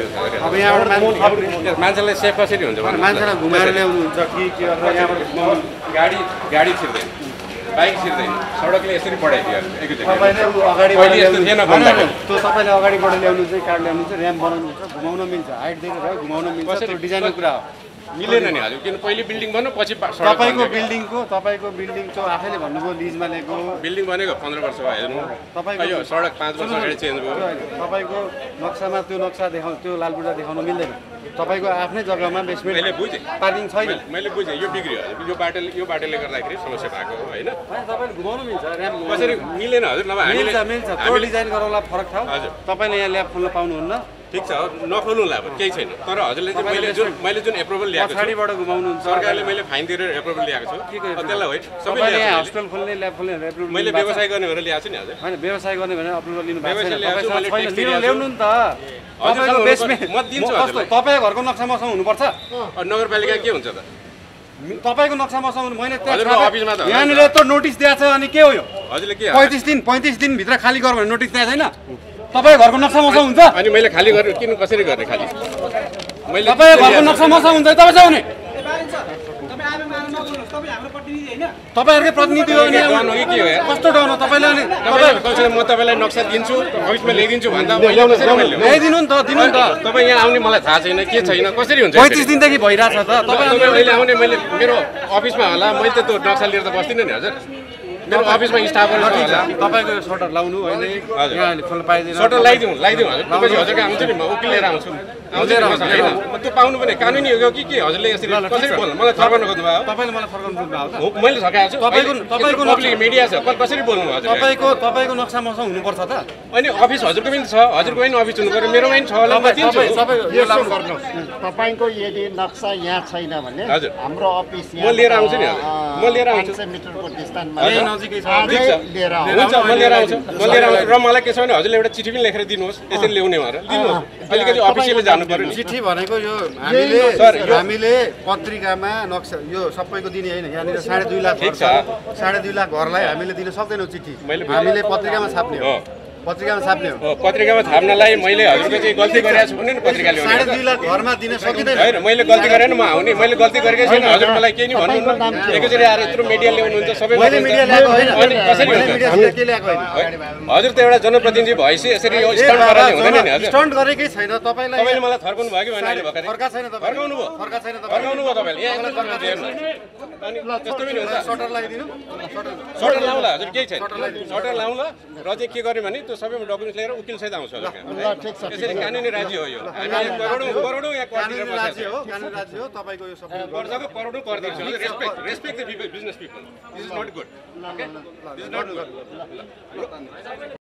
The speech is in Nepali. अब यहाँ मान्छेलाई सेफ कसरी हुन्छ भने मान्छेलाई घुमाएर ल्याउनु हुन्छ कि के गर्दा यहाँ गाडी छिर्दैन, बाइक छिर्दैन, सडकले यसरी बढाइदियो एक तपाईँले अगाडिबाट ल्याउनु चाहिँ कार ल्याउनु चाहिँ ऱ्याम्प बनाउनु हुन्छ, घुमाउन मिल्छ, हाइट दिएर घुमाउन मिल्छ, त्यो डिजाइनको कुरा हो, मिलेन नि हजुर। किन पहिले बिल्डिङ बन्यो पछि तपाईँको बिल्डिङको आफैले भन्नुभयो लिजमा लिएको बिल्डिङ बनेको 15 वर्ष भयो, हेर्नु तपाईँको यो सडक 5 वर्ष अगाडि चेन्ज भयो, तपाईँको नक्सामा त्यो नक्सा देखाउनु त्यो लालबुटा देखाउनु मिल्दैन, तपाईँको आफ्नै जग्गामा बेसमेन्ट पार्किङ छैन। मैले बुझे यो बिग्रियो हजुर, यो बाटोले गर्दाखेरि समस्या भएको हो हैन, तपाईले घुमाउनु मिल्छ ऱ्याम्प कसरी मिलेन हजुर, नभए मिल्छ त्यो डिजाइन गरौला फरक थाउ हजुर, तपाईले यहाँ ल्याब खोल्न पाउनुहुन्न, ठिक छ नखोल्नुला अब केही छैन, तर हजुरले चाहिँ मैले जुन एप्रुभल ल्याएको छु पछाडीबाट घुमाउनु हुन्छ, सरकारले मैले फाइन तिरेर एप्रुभल ल्याएको छु, त्यसलाई होइन सबैले हस्पिटल खोल्ने ल्याब खोल्ने एप्रुभल मैले व्यवसाय गर्ने भनेर ल्याएको छु नि हजुर, हैन व्यवसाय गर्ने भनेर एप्रुभल लिनु भएको छैन, तपाईसँग छैन ल्याउनु नि त हजुरको बेसमेन्ट म दिन्छु हजुर, तपाईको घरको नक्सा मसँग हुनुपर्छ, नगरपालिका के हुन्छ त तपाईको नक्सा मसँग, मैले यहाँनिर त नोटिस दिएको छ अनि के हो यो हजुरले के 35 दिन भित्र खाली गर भने नोटिस दिएको छैन, तपाईको घरको नक्सा मसँग हुन्छ अनि मैले खाली गर्ने किन कसरी गर्ने, खाली मैले तपाईको घरको नक्सा मसँग हुन्छ तपाईँ जाउने तपाईँहरुकै प्रतिनिधि हो नि, कस्तो डन हो तपाईले अनि तपाईहरुले म तपाईलाई नक्सा दिन्छु अफिसमा ल्याइदिन्छु भन्दा ल्याइदिनु नि त, दिनु नि त, तपाई यहाँ आउने मलाई थाहा छैन के छैन कसरी हुन्छ, 35 दिनदेखि भइराछ त तपाईहरुले आउने, मैले मेरो अफिसमा होला मैले त त्यो नक्सा लिएर त बस्दिन नि हजुर, मेरो अफिसमा स्टाफहरु हुन्छ तपाईको सटर लाउनु हैन यहाँ खोल्न पाइदैन, सटर लाइदिउँ हजुर, तपाईले हजुरको आउँछ नि म वकिल लिएर आउँछु हैन, म त्यो पाउनु पनि कानुनी हो कि के हजुरले यसरी कसरी बोल्नु, मलाई फर्काउन खोज्नुभयो, तपाईले मलाई फर्काउन खोज्नुभयो हो, मैले सकाएको छु तपाईको पब्लिक मिडिया छ कसरी बोल्नु हजुर, तपाईको नक्सा मसँग हुनुपर्छ त अनि अफिस हजुरको पनि छ, हजुरको पनि अफिस हुनुपर्यो, मेरो पनि छ होला, म दिन्छु यो लागू गर्नु, तपाईको यदि नक्सा यहाँ छैन भने हाम्रो अफिस यहाँ म लिएर आउँछु 500 मिटरको डिस्टेन्समा हुन्छ, र मलाई के छ भने हजुरले एउटा चिठी पनि लेखेर दिनुहोस्, यसरी ल्याउने भनेर दिनुहोस्, अलिकति अफिसियली जानु पर्यो, चिठी भनेको यो हामीले पत्रिकामा नक्सा यो सबैको दिने होइन, यहाँनिर 2.5 लाख घर छ, 2.5 लाख घरलाई हामीले दिन सक्दैनौँ चिठी, हामीले पत्रिकामा छाप्ने हो, पत्रिकामा छाप्नलाई मैले हजुरको चाहिँ गल्ती गरेको छु भने नि पत्रिकाले 2.5 लाख घरमा दिन सकिदैन हैन, मैले गल्ती गरेन म आउने, मैले गल्ती गरेकै छैन हजुर, मलाई के नि भन्नु एकैचोटी आएर यत्रो मिडिया ल्याउनुहुन्छ सबै मैले मिडिया ल्याएको हैन अनि कसरी हामीले के ल्याएको हैन हजुर, त एउटा जनप्रतिनिधि भएपछि यसरी स्टन्ट गराले हुँदैन नि हजुर, स्टन्ट गरेकै छैन तपाईलाई, तपाईले मलाई थर्काउनु भयो कि भएन अहिले भर्खरै थर्काउनु भयो तपाईले यहाँ अनि त्यस्तो पनि हुन्छ, सटर लगाइदिनु सटर लाउँला हजुर केही छैन, सटर लाउँला र चाहिँ के गर्ने भने सबैमा डकुमेन्ट लिएर वकिल सहित आउँछ हजुर, यसरी कानुनी राज्य हो यो, हामी करोडौं यहाँ कानुनी राज्य हो तपाईको यो सबै गर्जको करोडौं कर दिन्छ हजुर, respect the business people, this is not good, okay this is not good.